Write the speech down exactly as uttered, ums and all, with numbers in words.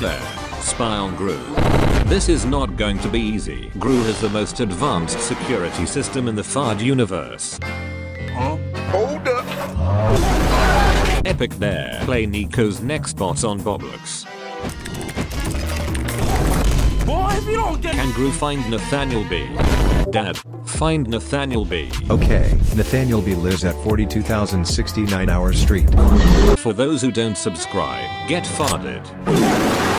There. Spy on G R U. This is not going to be easy. G R U has the most advanced security system in the F A D universe. Huh? Hold up! Epic Dare. Play Nico's next bots on Roblox. Boy, if you don't get- Can G R U find Nathaniel B? Dad, find Nathaniel B. Okay, Nathaniel B lives at forty-two thousand sixty-nine Hour Street. For those who don't subscribe, get F A D'ed.